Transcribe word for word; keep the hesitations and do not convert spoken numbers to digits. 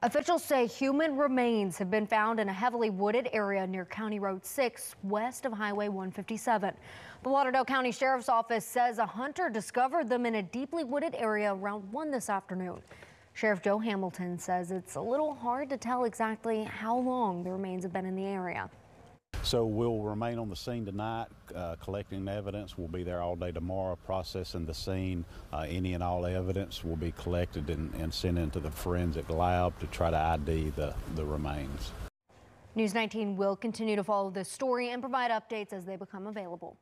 Officials say human remains have been found in a heavily wooded area near County Road six, west of Highway one fifty-seven. The Lauderdale County Sheriff's Office says a hunter discovered them in a deeply wooded area around one this afternoon. Sheriff Joe Hamilton says it's a little hard to tell exactly how long the remains have been in the area. So we'll remain on the scene tonight, uh, collecting evidence. We'll be there all day tomorrow processing the scene. Uh, any and all evidence will be collected and, and sent into the forensic lab to try to I D the, the remains. News nineteen will continue to follow this story and provide updates as they become available.